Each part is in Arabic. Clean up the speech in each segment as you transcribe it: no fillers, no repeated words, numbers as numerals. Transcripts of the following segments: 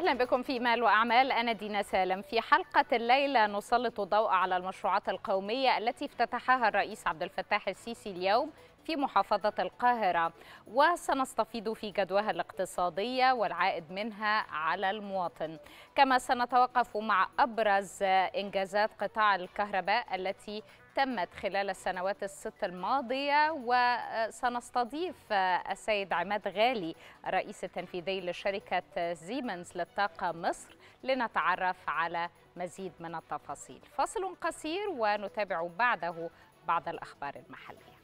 أهلا بكم في مال وأعمال، أنا دينا سالم. في حلقة الليلة نسلط الضوء على المشروعات القومية التي افتتحها الرئيس عبد الفتاح السيسي اليوم في محافظة القاهرة، وسنستفيض في جدواها الاقتصادية والعائد منها على المواطن، كما سنتوقف مع أبرز إنجازات قطاع الكهرباء التي تمت خلال السنوات الست الماضية، وسنستضيف السيد عماد غالي الرئيس التنفيذي لشركة سيمنز للطاقة مصر لنتعرف على مزيد من التفاصيل. فاصل قصير ونتابع بعده بعض الأخبار المحلية.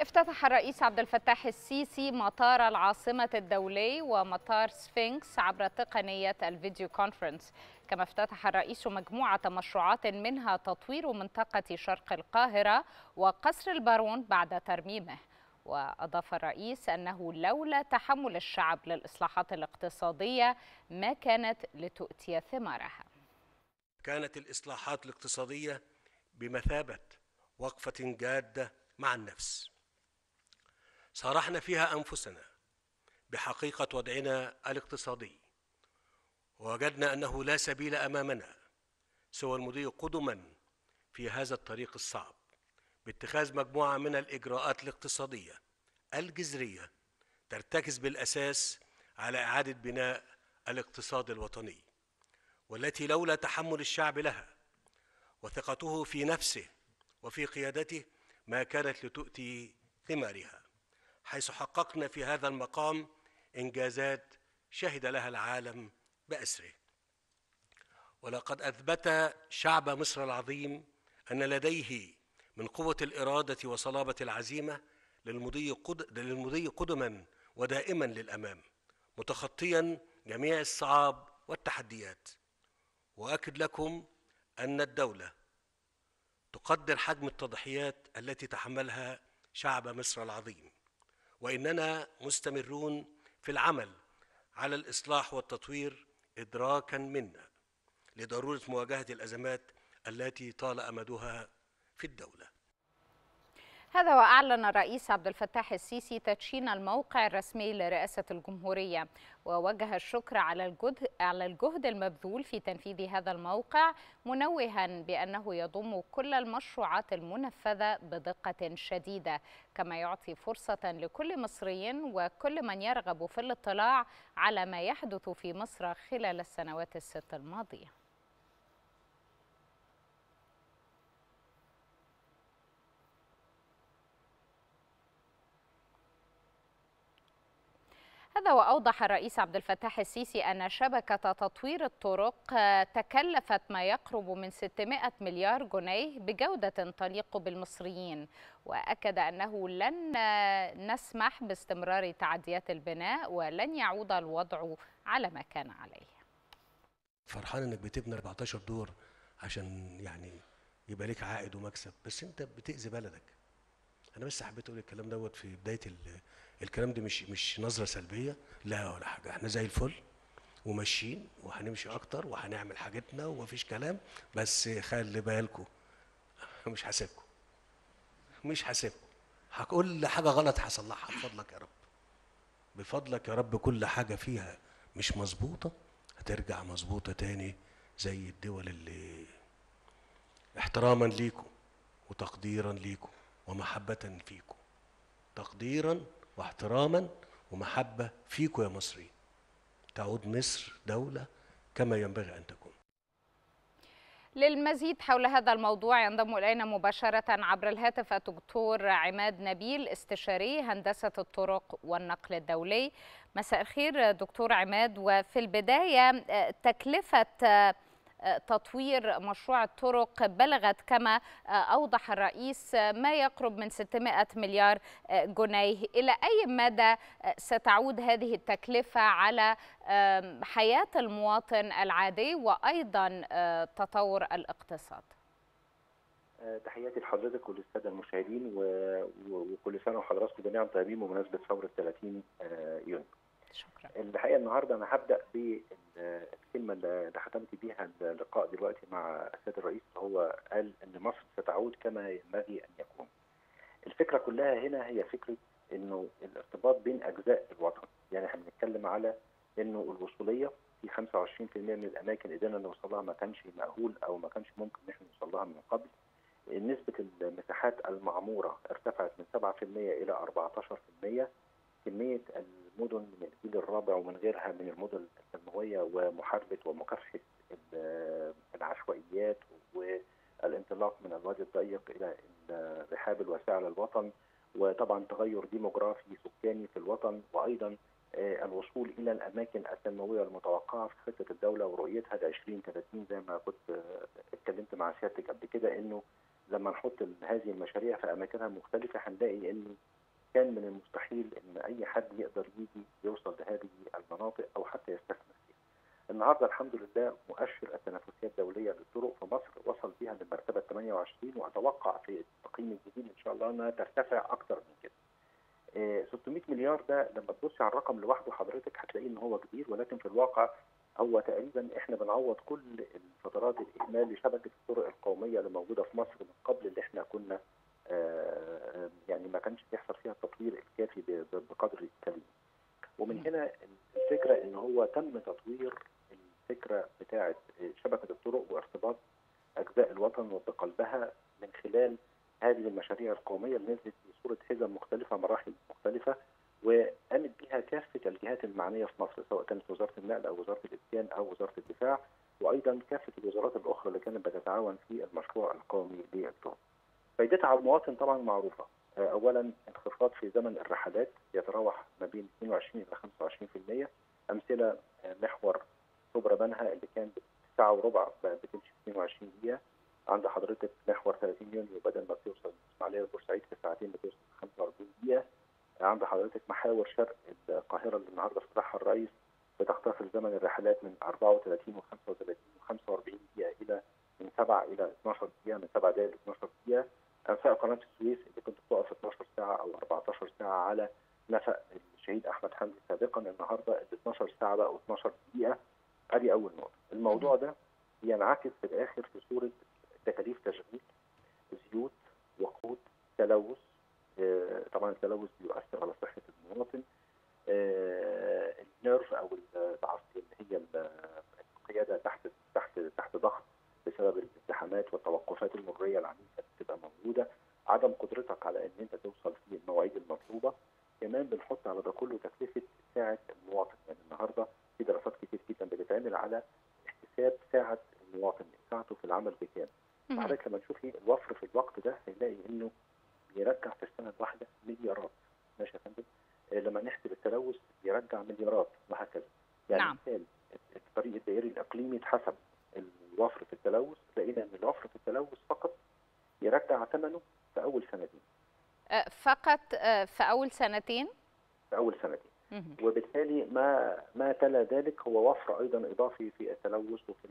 افتتح الرئيس عبد الفتاح السيسي مطار العاصمة الدولي ومطار سفينكس عبر تقنية الفيديو كونفرنس. كما افتتح الرئيس مجموعة مشروعات منها تطوير منطقة شرق القاهرة وقصر البارون بعد ترميمه. وأضاف الرئيس أنه لولا تحمل الشعب للإصلاحات الاقتصادية ما كانت لتؤتي ثمارها. كانت الإصلاحات الاقتصادية بمثابة وقفة جادة مع النفس، صارحنا فيها أنفسنا بحقيقة وضعنا الاقتصادي، ووجدنا أنه لا سبيل أمامنا سوى المضي قدما في هذا الطريق الصعب باتخاذ مجموعة من الإجراءات الاقتصادية الجذرية ترتكز بالأساس على إعادة بناء الاقتصاد الوطني، والتي لولا تحمل الشعب لها وثقته في نفسه وفي قيادته ما كانت لتؤتي ثمارها، حيث حققنا في هذا المقام إنجازات شهد لها العالم بأسره. ولقد أثبت شعب مصر العظيم أن لديه من قوة الإرادة وصلابة العزيمة للمضي قدما ودائما للأمام، متخطيا جميع الصعاب والتحديات. وأكد لكم أن الدولة تقدر حجم التضحيات التي تحملها شعب مصر العظيم، وإننا مستمرون في العمل على الإصلاح والتطوير إدراكا منا لضرورة مواجهة الأزمات التي طال أمدها في الدولة. هذا وأعلن الرئيس عبد الفتاح السيسي تدشين الموقع الرسمي لرئاسة الجمهورية، ووجه الشكر على الجهد المبذول في تنفيذ هذا الموقع، منوها بأنه يضم كل المشروعات المنفذة بدقة شديدة، كما يعطي فرصة لكل مصري وكل من يرغب في الاطلاع على ما يحدث في مصر خلال السنوات الست الماضية. هذا وأوضح الرئيس عبد الفتاح السيسي أن شبكة تطوير الطرق تكلفت ما يقرب من 600 مليار جنيه بجودة تليق بالمصريين، وأكد أنه لن نسمح باستمرار تعديات البناء ولن يعود الوضع على ما كان عليه. فرحان إنك بتبني 14 دور عشان يعني يبقى لك عائد ومكسب، بس أنت بتأذي بلدك. أنا بس حبيت أقول الكلام دوت في بداية الكلام ده مش نظرة سلبية، لا ولا حاجة، احنا زي الفل وماشيين وهنمشي أكتر وهنعمل حاجتنا ومفيش كلام، بس خلي بالكم مش هسيبكم، كل حاجة غلط هصلحها بفضلك يا رب، بفضلك يا رب. كل حاجة فيها مش مظبوطة هترجع مظبوطة تاني زي الدول اللي احتراما ليكم وتقديرا ليكم ومحبة فيكم، تقديرا واحتراما ومحبة فيكم يا مصري. تعود مصر دولة كما ينبغي أن تكون. للمزيد حول هذا الموضوع ينضم إلينا مباشرة عبر الهاتف الدكتور عماد نبيل استشاري هندسة الطرق والنقل الدولي. مساء الخير دكتور عماد. وفي البداية، تكلفة تطوير مشروع الطرق بلغت كما أوضح الرئيس ما يقرب من 600 مليار جنيه، إلى أي مدى ستعود هذه التكلفة على حياة المواطن العادي وأيضا تطور الاقتصاد؟ تحياتي لحضرتك وللسادة المشاهدين، وكل سنة وحضراتكم جميعا طيبين بمناسبة ثورة 30 يونيو. شكرا. الحقيقه النهارده انا هبدا بالكلمه اللي ختمت بيها اللقاء دلوقتي مع السيد الرئيس، هو قال ان مصر ستعود كما ينبغي ان يكون. الفكره كلها هنا هي فكره انه الارتباط بين اجزاء الوطن، يعني احنا بنتكلم على انه الوصوليه في 25% من الاماكن قدرنا نوصلها ما كانش مأهول او ما كانش ممكن ان احنا نوصلها من قبل. نسبه المساحات المعموره ارتفعت من 7% الى 14%. كميه المدن من الجيل الرابع ومن غيرها من المدن التنمويه ومحاربه ومكافحه العشوائيات والانطلاق من الوادي الضيق الى الرحاب الواسعه للوطن، وطبعا تغير ديموغرافي سكاني في الوطن، وايضا الوصول الى الاماكن التنمويه المتوقعه في خطه الدوله ورؤيتها ل 2030. زي ما كنت اتكلمت مع سيادتك قبل كده انه لما نحط هذه المشاريع في اماكنها المختلفه هنلاقي ان كان من المستحيل ان اي حد يقدر يجي يوصل لهذه المناطق او حتى يستثمر فيها. النهارده الحمد لله مؤشر التنافسيه الدوليه للطرق في مصر وصل بها للمرتبه 28، واتوقع في التقييم الجديد ان شاء الله انها ترتفع اكثر من كده. 600 مليار ده لما تبص على الرقم لوحده حضرتك هتلاقي ان هو كبير، ولكن في الواقع هو تقريبا احنا بنعوض كل الفترات الاهمال لشبكه الطرق القوميه اللي موجوده في مصر من قبل، اللي احنا كنا يعني ما كانش بيحصل فيها التطوير الكافي بقدر الكافي. ومن هنا الفكره ان هو تم تطوير الفكره بتاعه شبكه الطرق وارتباط اجزاء الوطن بقلبها من خلال هذه المشاريع القوميه اللي نزلت بصوره حزم مختلفه، مراحل مختلفه، وقامت بها كافه الجهات المعنيه في مصر، سواء كانت وزاره النقل او وزاره الاسكان او وزاره الدفاع، وايضا كافه الوزارات الاخرى اللي كانت بتتعاون في المشروع القومي للطرق. فايدتها على المواطن طبعا معروفه، اولا انخفاض في زمن الرحلات يتراوح ما بين 22 الى 25%، امثله محور كبرى بنها اللي كان ساعه وربع بقى بتمشي 22 دقيقه، عند حضرتك محور 30 يونيو بدل ما بتوصل عليها بورسعيد في ساعتين بتوصل 45 دقيقه، عند حضرتك محاور شرق القاهره اللي النهارده فتحها الرئيس بتختصر زمن الرحلات من 34 و35 و45 دقيقه الى من 7 الى 12 دقيقه، من 7 دقائق ل 12 دقيقه. انفاق قناه السويس اللي كنت بتقف 12 ساعه او 14 ساعه على نفق الشهيد احمد حمزه سابقا، النهارده ال 12 ساعه بقى و12 دقيقه. ادي اول نقطه. الموضوع ده بينعكس في الاخر في صوره تكاليف تشغيل، زيوت، وقود، تلوث، طبعا التلوث بيؤثر على صحه المواطن، النيرف او العصبيه اللي هي القياده تحت ضغط بسبب الازدحامات والتوقفات المريه العنيفه اللي بتبقى موجوده، عدم قدرتك على ان انت توصل في المواعيد المطلوبه. كمان بنحط على ده كله تكلفه ساعه المواطن، يعني النهارده في دراسات كتير جدا بتتعمل على احتساب ساعه المواطن، ساعته في العمل بكام. حضرتك لما تشوفي الوفر في الوقت ده هنلاقي انه بيرجع في السنه الواحده مليارات، ماشي يا فندم؟ لما نحسب التلوث بيرجع مليارات وهكذا. يعني نعم. مثال الطريق الدائري الاقليمي اتحسب الوفر في التلوث، لقينا ان الوفر في التلوث فقط يرجع ثمنه في اول سنتين. فقط في اول سنتين؟ في اول سنتين. وبالتالي ما تلا ذلك هو وفر ايضا اضافي في التلوث وفي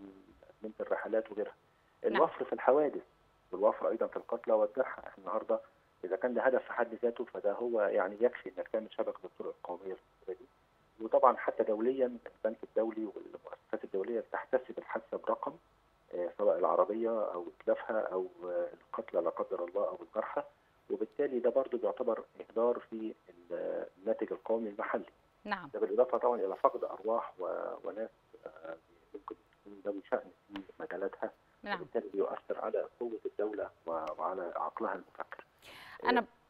من الرحلات وغيرها. الوفر في الحوادث والوفر ايضا في القتلى والجرحى. احنا النهارده اذا كان ده هدف في حد ذاته فده هو يعني يكفي انك تعمل شبكه الطرق القوميه في دي. وطبعا حتى دوليا البنك الدولي والمؤسسات الدوليه بتحتسب الحادثه برقم، سواء العربيه او اتلافها او القتلى لا قدر الله او الجرحى، وبالتالي ده برضه بيعتبر اهدار في الناتج القومي المحلي. نعم. ده بالاضافه طبعا الى فقد ارواح وناس ممكن تكون ذوي شان في مجالاتها، وبالتالي بيؤثر على قوه الدوله وعلى عقلها المفكر.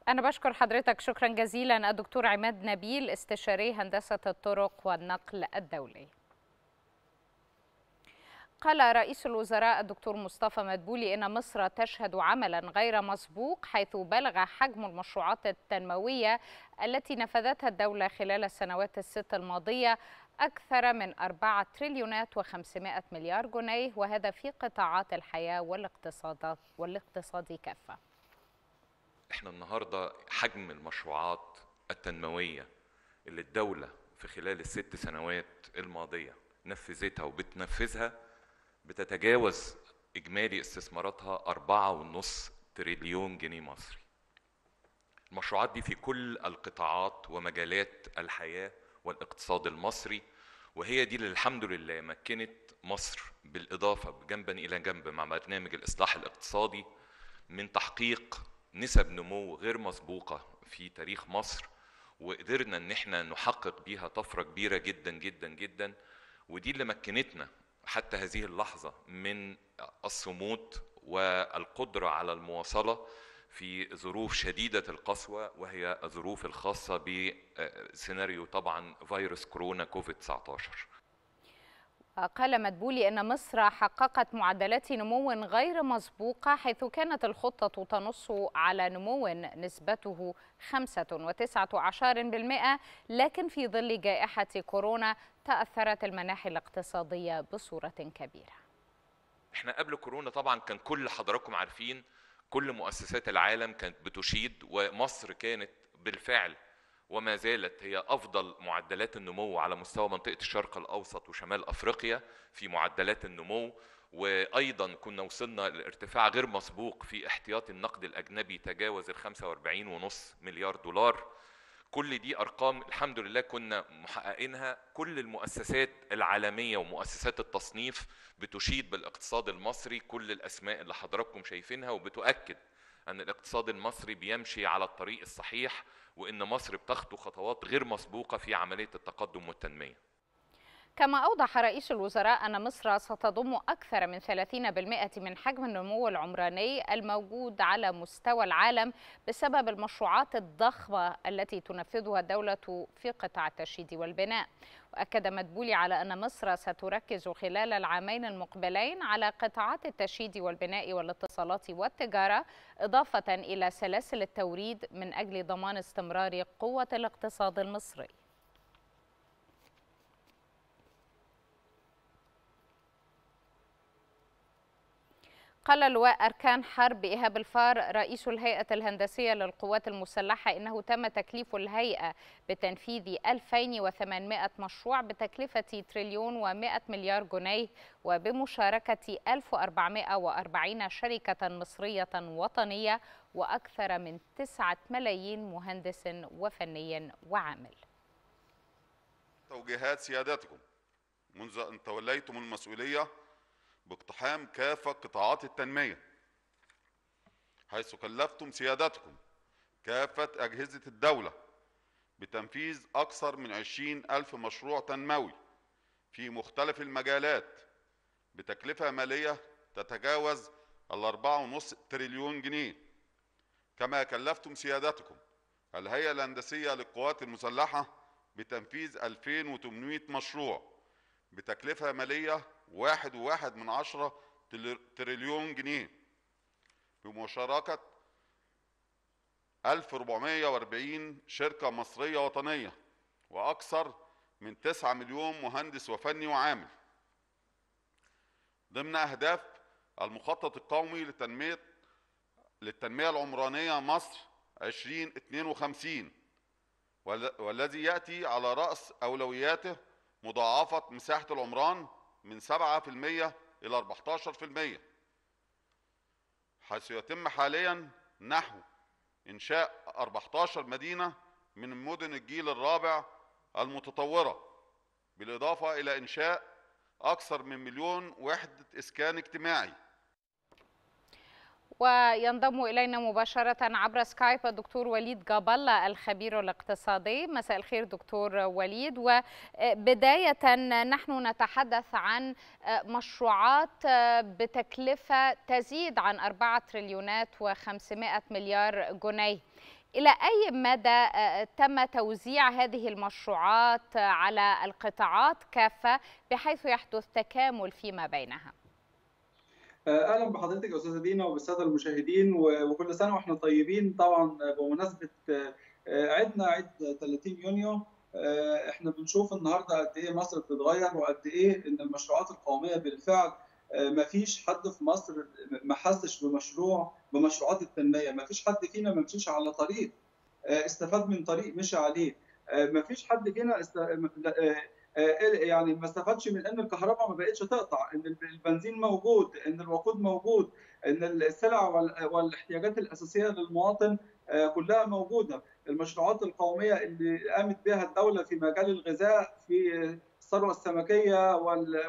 أنا بشكر حضرتك، شكرا جزيلا الدكتور عماد نبيل استشاري هندسة الطرق والنقل الدولي. قال رئيس الوزراء الدكتور مصطفى مدبولي إن مصر تشهد عملا غير مسبوق، حيث بلغ حجم المشروعات التنموية التي نفذتها الدولة خلال السنوات الست الماضية أكثر من 4 تريليونات و500 مليار جنيه، وهذا في قطاعات الحياة والاقتصاد كافة. احنا النهارده حجم المشروعات التنمويه اللي الدوله في خلال الست سنوات الماضيه نفذتها وبتنفذها بتتجاوز اجمالي استثماراتها 4.5 تريليون جنيه مصري. المشروعات دي في كل القطاعات ومجالات الحياه والاقتصاد المصري، وهي دي اللي الحمد لله مكنت مصر بالاضافه جنبا الى جنب مع برنامج الاصلاح الاقتصادي من تحقيق نسب نمو غير مسبوقة في تاريخ مصر وقدرنا ان احنا نحقق بيها طفره كبيره جدا جدا جدا، ودي اللي مكنتنا حتى هذه اللحظه من الصمود والقدره على المواصله في ظروف شديده القسوه، وهي الظروف الخاصه بسيناريو طبعا فيروس كورونا كوفيد 19. قال مدبولي أن مصر حققت معدلات نمو غير مسبوقة، حيث كانت الخطة تنص على نمو نسبته 5.9%، لكن في ظل جائحة كورونا تأثرت المناحي الاقتصادية بصورة كبيرة. احنا قبل كورونا طبعا كان كل حضراتكم عارفين كل مؤسسات العالم كانت بتشيد، ومصر كانت بالفعل وما زالت هي أفضل معدلات النمو على مستوى منطقة الشرق الأوسط وشمال أفريقيا في معدلات النمو، وأيضا كنا وصلنا لارتفاع غير مسبوق في احتياطي النقد الأجنبي تجاوز $45.5 مليار. كل دي أرقام الحمد لله كنا محققينها، كل المؤسسات العالمية ومؤسسات التصنيف بتشيد بالاقتصاد المصري، كل الأسماء اللي حضراتكم شايفينها، وبتؤكد أن الاقتصاد المصري بيمشي على الطريق الصحيح، وإن مصر بتخطو خطوات غير مسبوقة في عملية التقدم والتنمية. كما أوضح رئيس الوزراء أن مصر ستضم أكثر من 30% من حجم النمو العمراني الموجود على مستوى العالم بسبب المشروعات الضخمة التي تنفذها الدولة في قطاع التشييد والبناء. وأكد مدبولي على أن مصر ستركز خلال العامين المقبلين على قطاعات التشييد والبناء والاتصالات والتجارة، إضافة إلى سلاسل التوريد من أجل ضمان استمرار قوة الاقتصاد المصري. قال لواء أركان حرب إيهاب الفار رئيس الهيئة الهندسية للقوات المسلحة إنه تم تكليف الهيئة بتنفيذ 2800 مشروع بتكلفة $1.1 تريليون، وبمشاركة 1440 شركة مصرية وطنية وأكثر من 9 ملايين مهندس وفني وعامل. توجيهات سيادتكم منذ أن توليتم المسؤولية باقتحام كافة قطاعات التنمية، حيث كلفتم سيادتكم كافة أجهزة الدولة بتنفيذ أكثر من 20,000 مشروع تنموي في مختلف المجالات بتكلفة مالية تتجاوز $4.5 تريليون، كما كلفتم سيادتكم الهيئة الهندسية للقوات المسلحة بتنفيذ 2800 مشروع بتكلفة مالية 1.1 تريليون بمشاركة 1440 شركة مصرية وطنية وأكثر من 9 مليون مهندس وفني وعامل، ضمن أهداف المخطط القومي للتنمية العمرانية مصر 2052، والذي يأتي على رأس أولوياته مضاعفة مساحة العمران من 7% إلى 14%، حيث يتم حاليا نحو إنشاء 14 مدينة من مدن الجيل الرابع المتطورة، بالإضافة إلى إنشاء أكثر من 1 مليون وحدة إسكان اجتماعي. وينضم إلينا مباشرة عبر سكايب الدكتور وليد جاب الله الخبير الاقتصادي. مساء الخير دكتور وليد. وبداية نحن نتحدث عن مشروعات بتكلفة تزيد عن 4.5 تريليون. إلى أي مدى تم توزيع هذه المشروعات على القطاعات كافة بحيث يحدث تكامل فيما بينها؟ اهلا بحضرتك يا استاذه دينا وبالساده المشاهدين، وكل سنه واحنا طيبين. طبعا بمناسبه عيدنا عيد 30 يونيو، احنا بنشوف النهارده قد ايه مصر بتتغير، وقد ايه ان المشروعات القوميه بالفعل ما فيش حد في مصر ما حسش بمشروعات التنميه، ما فيش حد فينا ما مشيش على طريق استفاد من طريق مشى عليه، ما فيش حد فينا يعني ما استفادش من ان الكهرباء ما بقتش تقطع، ان البنزين موجود، ان الوقود موجود، ان السلع والاحتياجات الاساسيه للمواطن كلها موجوده. المشروعات القوميه اللي قامت بها الدوله في مجال الغذاء، في الثروه السمكيه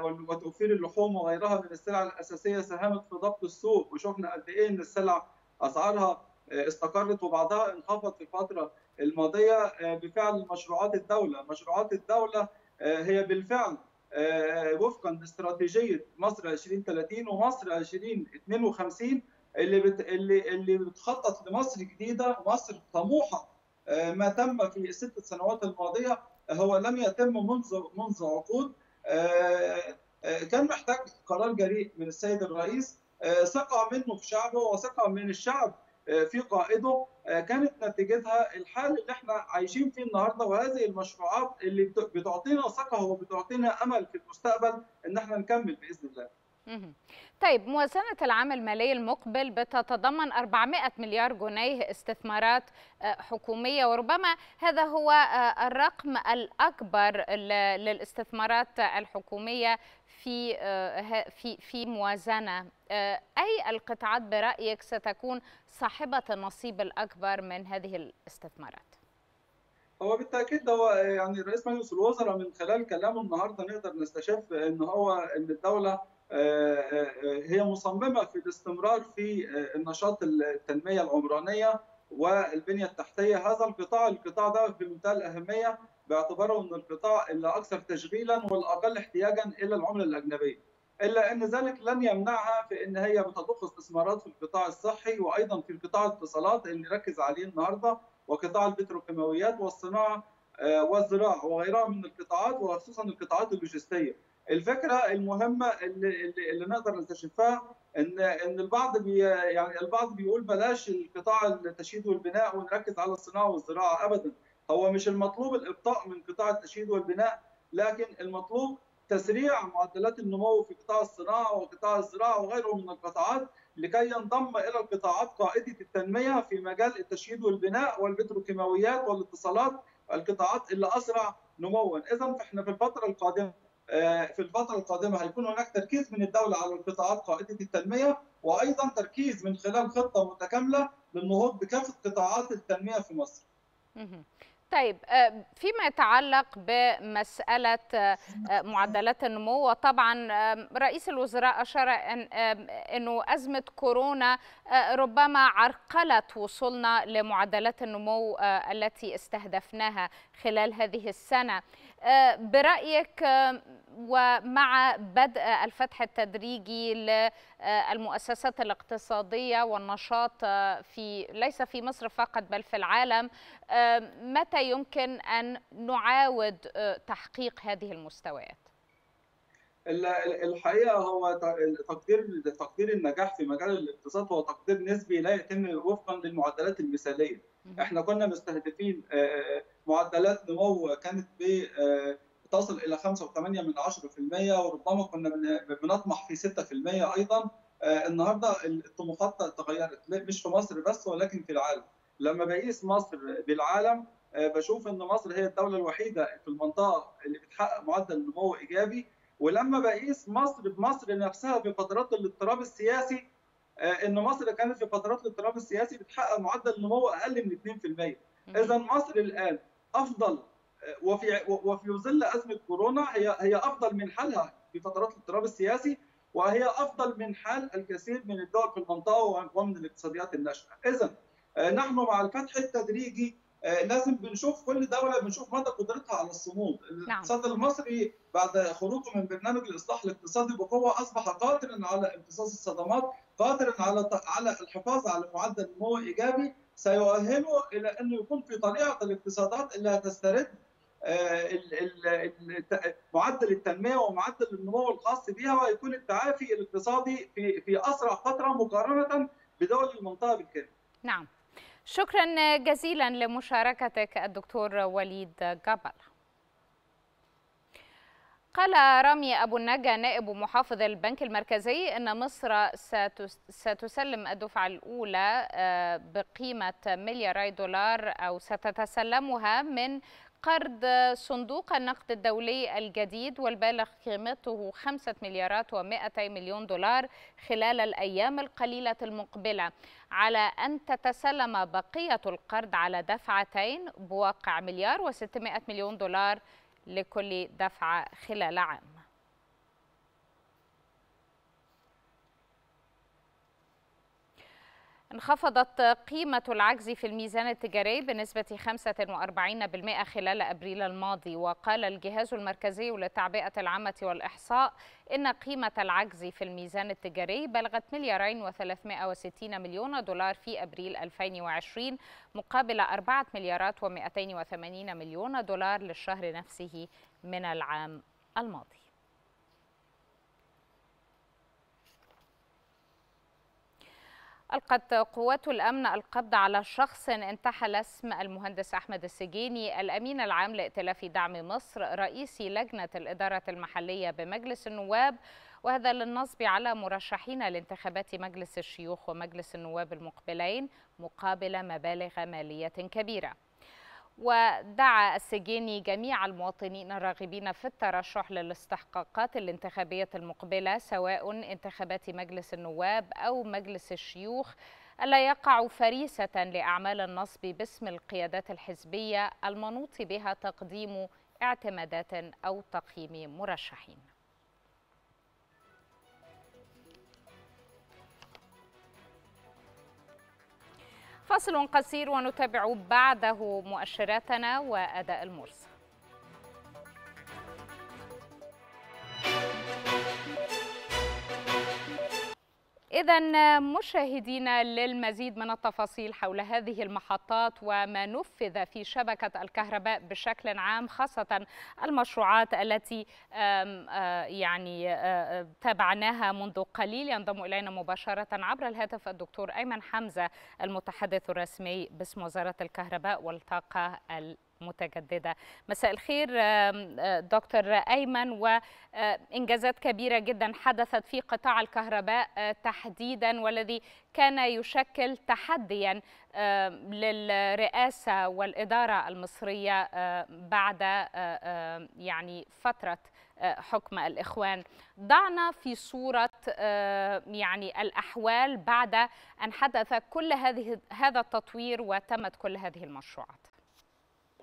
وتوفير اللحوم وغيرها من السلع الاساسيه، ساهمت في ضبط السوق، وشفنا قد ايه ان السلع اسعارها استقرت وبعضها انخفض في فتره الماضيه بفعل مشروعات الدوله، مشروعات الدوله هي بالفعل وفقا لاستراتيجيه مصر 2030 ومصر 2052 اللي بتخطط لمصر جديده، مصر طموحه. ما تم في الست سنوات الماضيه هو لم يتم منذ عقود. كان محتاج قرار جريء من السيد الرئيس، ثقة منه في شعبه وثقة من الشعب في قائده، كانت نتيجتها الحال اللي احنا عايشين فيه النهارده، وهذه المشروعات اللي بتعطينا ثقة وبتعطينا امل في المستقبل ان احنا نكمل باذن الله. طيب، موازنة العام المالي المقبل بتتضمن 400 مليار جنيه استثمارات حكومية، وربما هذا هو الرقم الأكبر للاستثمارات الحكومية في موازنة. أي القطاعات برأيك ستكون صاحبة النصيب الأكبر من هذه الاستثمارات؟ هو بالتاكيد هو يعني رئيس مجلس الوزراء من خلال كلامه النهارده نقدر نستشف ان هو الدولة هي مصممة في الاستمرار في النشاط التنمية العمرانية والبنية التحتية. هذا القطاع ده في منتهى الأهمية باعتباره من القطاع الأكثر تشغيلا والأقل احتياجا إلى العملة الأجنبية، إلا أن ذلك لن يمنعها في أن هي بتضخ استثمارات في القطاع الصحي وأيضا في قطاع الاتصالات اللي ركز عليه النهاردة، وقطاع البتروكيماويات والصناعة والزراعة وغيرها من القطاعات، وخصوصا القطاعات اللوجستية. الفكره المهمه اللي نقدر نستشفها ان البعض بيقول بلاش القطاع التشييد والبناء ونركز على الصناعه والزراعه. ابدا، هو مش المطلوب الابطاء من قطاع التشييد والبناء، لكن المطلوب تسريع معدلات النمو في قطاع الصناعه وقطاع الزراعه وغيره من القطاعات لكي ينضم الى القطاعات قائده التنميه في مجال التشييد والبناء والبتروكيماويات والاتصالات، القطاعات اللي اسرع نموا. اذا فاحنا في الفترة القادمة هيكون هناك تركيز من الدولة على القطاعات قائدة التنمية، وأيضا تركيز من خلال خطة متكاملة للنهوض بكافة قطاعات التنمية في مصر. طيب، فيما يتعلق بمسألة معدلات النمو، وطبعا رئيس الوزراء أشار أنه أزمة كورونا ربما عرقلت وصولنا لمعدلات النمو التي استهدفناها خلال هذه السنة. برأيك، ومع بدء الفتح التدريجي للمؤسسات الاقتصادية والنشاط ليس في مصر فقط بل في العالم، متى يمكن أن نعاود تحقيق هذه المستويات؟ الحقيقة هو تقدير النجاح في مجال الاقتصاد هو تقدير نسبي لا يتم وفقا للمعدلات المثالية. احنا كنا مستهدفين معدلات نمو كانت تصل الى 5.8%، وربما كنا بنطمح في 6% ايضا. النهارده الطموحات اتغيرت، مش في مصر بس ولكن في العالم. لما بقيس مصر بالعالم بشوف ان مصر هي الدوله الوحيده في المنطقه اللي بتحقق معدل نمو ايجابي، ولما بقيس مصر بمصر نفسها في فترات الاضطراب السياسي ان مصر كانت في فترات الاضطراب السياسي بتحقق معدل نمو اقل من 2%. اذا مصر الان افضل، وفي ظل ازمه كورونا هي افضل من حالها في فترات الاضطراب السياسي، وهي افضل من حال الكثير من الدول في المنطقه ومن الاقتصاديات الناشئه. اذا نحن مع الفتح التدريجي لازم بنشوف كل دوله بنشوف مدى قدرتها على الصمود. الاقتصاد المصري بعد خروجه من برنامج الاصلاح الاقتصادي بقوه اصبح قادرا على امتصاص الصدمات، قادرا على الحفاظ على معدل نمو ايجابي سيؤهله الى انه يكون في طليعه الاقتصادات اللي هتسترد معدل التنميه ومعدل النمو الخاص بها، ويكون التعافي الاقتصادي في اسرع فتره مقارنه بدول المنطقه بالكامل. نعم، شكرا جزيلا لمشاركتك الدكتور وليد جاب الله. قال رامي ابو النجا نائب محافظ البنك المركزي ان مصر ستسلم الدفعه الاولى بقيمه ملياري دولار او ستتسلمها من قرض صندوق النقد الدولي الجديد والبالغ قيمته 5,200,000,000 دولار خلال الأيام القليلة المقبلة، على أن تتسلم بقية القرض على دفعتين بواقع 1,600,000,000 دولار لكل دفعة خلال عام. انخفضت قيمة العجز في الميزان التجاري بنسبة 45% خلال أبريل الماضي. وقال الجهاز المركزي للتعبئة العامة والإحصاء إن قيمة العجز في الميزان التجاري بلغت $2 مليار و360 مليون في أبريل 2020 مقابل $4 مليار و280 مليون للشهر نفسه من العام الماضي. ألقت قوات الأمن القبض على شخص انتحل اسم المهندس أحمد السجيني الأمين العام لائتلاف دعم مصر رئيس لجنة الإدارة المحلية بمجلس النواب، وهذا للنصب على مرشحين لانتخابات مجلس الشيوخ ومجلس النواب المقبلين مقابل مبالغ مالية كبيرة. ودعا السجيني جميع المواطنين الراغبين في الترشح للاستحقاقات الانتخابية المقبلة سواء انتخابات مجلس النواب أو مجلس الشيوخ ألا يقعوا فريسة لأعمال النصب باسم القيادات الحزبية المنوط بها تقديم اعتمادات أو تقييم مرشحين. فاصل قصير ونتابع بعده مؤشراتنا وأداء البورصة. إذا مشاهدينا للمزيد من التفاصيل حول هذه المحطات وما نفذ في شبكة الكهرباء بشكل عام، خاصة المشروعات التي تابعناها منذ قليل، ينضم إلينا مباشرة عبر الهاتف الدكتور أيمن حمزة المتحدث الرسمي باسم وزارة الكهرباء والطاقة متجددة. مساء الخير دكتور أيمن، وإنجازات كبيرة جدا حدثت في قطاع الكهرباء تحديدا، والذي كان يشكل تحديا للرئاسة والإدارة المصرية بعد فترة حكم الإخوان. ضعنا في صورة الأحوال بعد أن حدث كل هذا التطوير وتمت كل هذه المشروعات.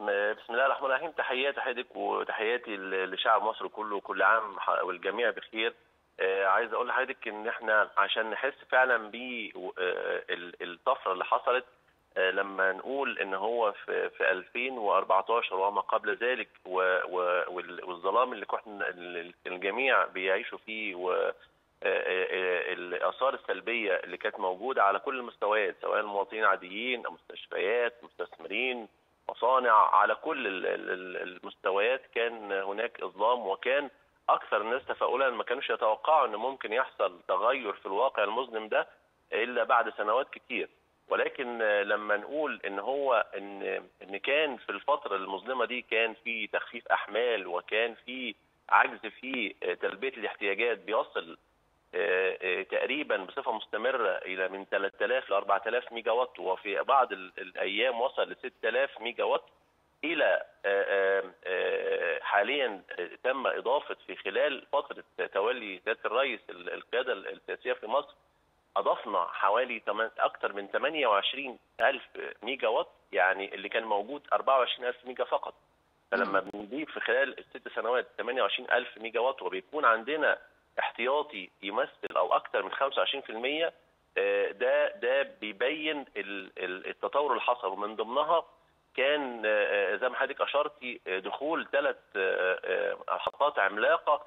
بسم الله الرحمن الرحيم. تحياتي لحضرتك وتحياتي لشعب مصر كله، وكل عام والجميع بخير. عايز اقول لحضرتك ان احنا عشان نحس فعلا بالطفره اللي حصلت، لما نقول ان هو في 2014 وما قبل ذلك والظلام اللي الجميع بيعيشوا فيه الآثار السلبية اللي كانت موجودة على كل المستويات، سواء المواطنين عاديين أو مستشفيات، مستثمرين، مصانع، على كل المستويات كان هناك إظلام. وكان أكثر الناس تفاؤلا ما كانوش يتوقعوا إن ممكن يحصل تغير في الواقع المظلم ده إلا بعد سنوات كتير. ولكن لما نقول إن هو إن كان في الفترة المظلمة دي كان في تخفيف أحمال، وكان في عجز في تلبية الاحتياجات بيصل تقريبا بصفة مستمرة إلى من 3000 ل 4000 ميجا وات، وفي بعض الأيام وصل ل 6000 ميجا وات. إلى حاليا تم إضافة في خلال فترة تولي سيادة الرئيس القيادة السياسية في مصر، أضفنا حوالي أكثر من 28000 ميجا وات، يعني اللي كان موجود 24000 ميجا فقط. فلما بنضيف في خلال الست سنوات 28000 ميجا وات، وبيكون عندنا احتياطي يمثل او اكثر من 25%، ده بيبين التطور اللي حصل. ومن ضمنها كان زي ما حضرتك اشرتي دخول 3 محطات عملاقه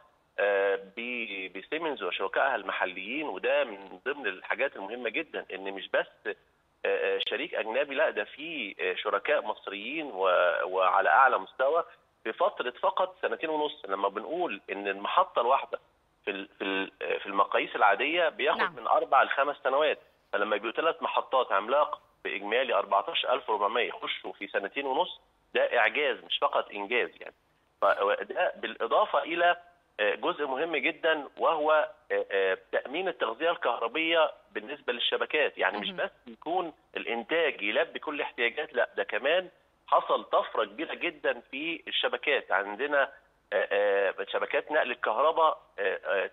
بسيمنز وشركائها المحليين، وده من ضمن الحاجات المهمه جدا، ان مش بس شريك اجنبي، لا ده في شركاء مصريين وعلى اعلى مستوى في فتره فقط 2.5 سنة. لما بنقول ان المحطه الواحده في المقاييس العاديه بياخد من 4 ل 5 سنوات، فلما يبقوا 3 محطات عملاق باجمالي 14400 يخشوا في 2.5 سنة، ده اعجاز مش فقط انجاز يعني. فده بالاضافه الى جزء مهم جدا وهو تامين التغذيه الكهربيه بالنسبه للشبكات، يعني مش بس يكون الانتاج يلبي كل احتياجات، لا ده كمان حصل طفره كبيره جدا في الشبكات. عندنا شبكات نقل الكهرباء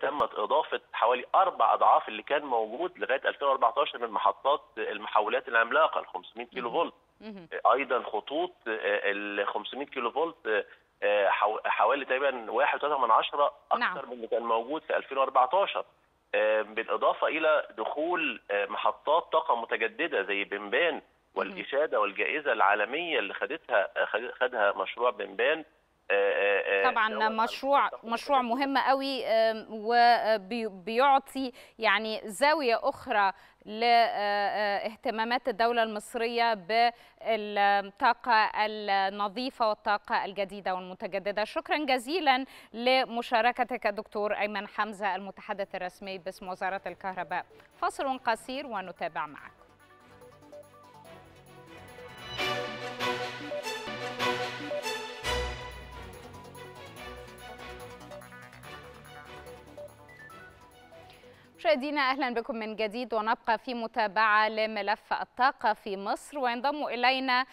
تمت إضافة حوالي 4 أضعاف اللي كان موجود لغاية 2014 من محطات المحولات العملاقة 500 كيلو فولت. أيضا خطوط ال 500 كيلو فولت حوالي تقريبا 1.3 أكثر من اللي كان موجود في 2014. بالاضافه الى دخول محطات طاقه متجدده زي بنبان والاشاده والجائزه العالميه اللي خدها مشروع بنبان. طبعا مشروع مهم قوي وبيعطي يعني زاويه اخرى لاهتمامات الدوله المصريه بالطاقه النظيفه والطاقه الجديده والمتجدده. شكرا جزيلا لمشاركتك دكتور ايمن حمزه المتحدث الرسمي باسم وزاره الكهرباء. فاصل قصير ونتابع معك. مشاهدينا اهلا بكم من جديد، ونبقى في متابعه لملف الطاقه في مصر. وينضم الينا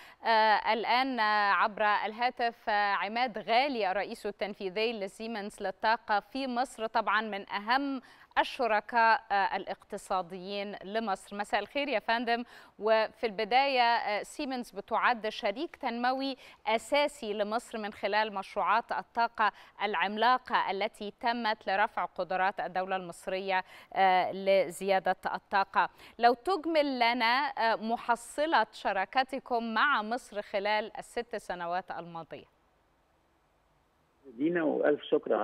الان عبر الهاتف عماد غالي الرئيس التنفيذي لسيمنز للطاقه في مصر، طبعا من اهم الشركاء الاقتصاديين لمصر. مساء الخير يا فندم. وفي البداية سيمنز بتعد شريك تنموي أساسي لمصر من خلال مشروعات الطاقة العملاقة التي تمت لرفع قدرات الدولة المصرية لزيادة الطاقة. لو تجمل لنا محصلة شراكتكم مع مصر خلال الست سنوات الماضية. دينا وألف شكر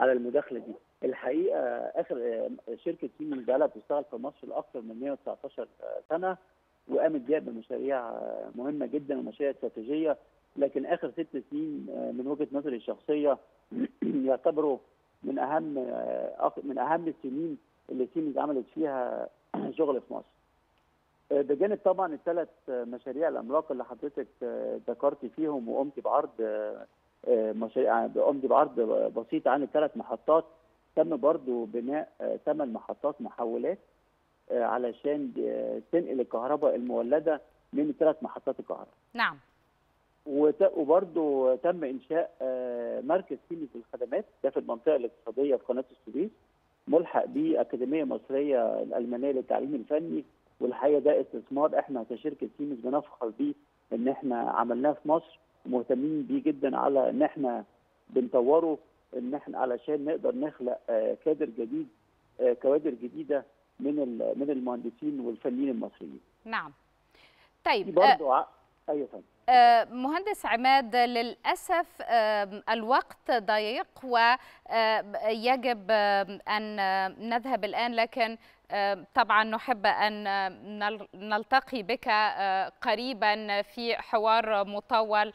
على المداخلة دي. الحقيقه اخر شركه سيمنز بقى لها بتشتغل في مصر لاكثر من 119 سنه، وقامت بيها بمشاريع مهمه جدا ومشاريع استراتيجيه، لكن اخر 6 سنين من وجهه نظري الشخصيه يعتبروا من اهم السنين اللي سيمنز عملت فيها شغل في مصر. بجانب طبعا ال3 مشاريع العملاقه اللي حضرتك ذكرتي فيهم، وقمت بعرض بسيط عن ال3 محطات. تم برضو بناء 8 محطات محولات علشان تنقل الكهرباء المولده من 3 محطات الكهرباء. نعم. وبرضو تم انشاء مركز سيمنز للخدمات ده في المنطقه الاقتصاديه في قناه السويس، ملحق بيه اكاديميه مصريه الالمانيه للتعليم الفني. والحقيقه ده استثمار احنا كشركه سيمنز بنفخر بيه ان احنا عملناه في مصر، ومهتمين بيه جدا على ان احنا بنطوره، ان احنا علشان نقدر نخلق كوادر جديده من المهندسين والفنيين المصريين. نعم. طيب برضه اي فن. مهندس عماد، للأسف الوقت ضيق ويجب أن نذهب الآن، لكن طبعا نحب أن نلتقي بك قريبا في حوار مطول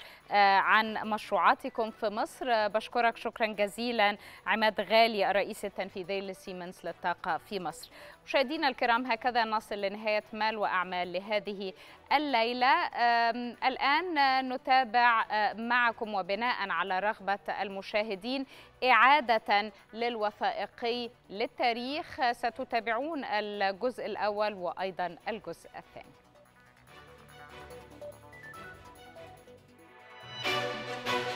عن مشروعاتكم في مصر. بشكرك شكرا جزيلا عماد غالي الرئيس التنفيذي لسيمنز للطاقة في مصر. مشاهدينا الكرام، هكذا نصل لنهاية مال وأعمال لهذه الليلة. الآن نتابع معكم، وبناء على رغبة المشاهدين، إعادة للوثائقي للتاريخ. ستتابعون الجزء الأول وأيضا الجزء الثاني.